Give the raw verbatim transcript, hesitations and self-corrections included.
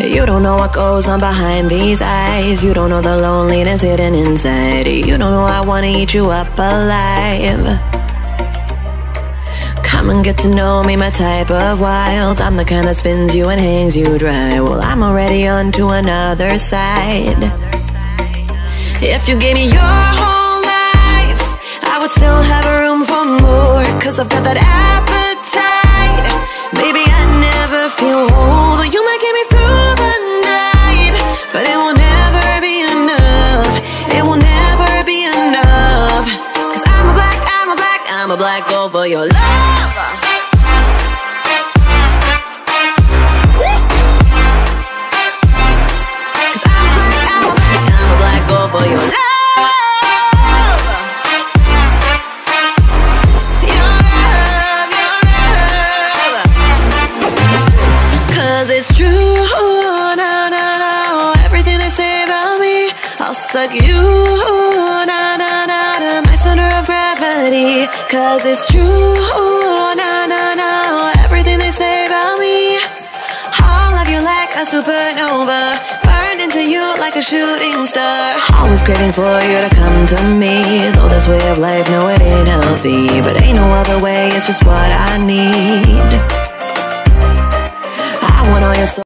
You don't know what goes on behind these eyes. You don't know the loneliness hidden inside. You don't know I wanna eat you up alive. Come and get to know me, my type of wild. I'm the kind that spins you and hangs you dry. Well, I'm already on to another side. If you gave me your whole life, I would still have room for more, 'cause I've got that appetite. Baby, I never feel whole. You might get me through the night, but it will never be enough. It will never be enough, 'cause I'm a black, I'm a black, I'm a black girl for your love. Suck you, na na na na, my center of gravity. 'Cause it's true, na na na, everything they say about me. All of you like a supernova, burned into you like a shooting star. Always craving for you to come to me. Though this way of life, no, it ain't healthy, but ain't no other way. It's just what I need. I want all your soul.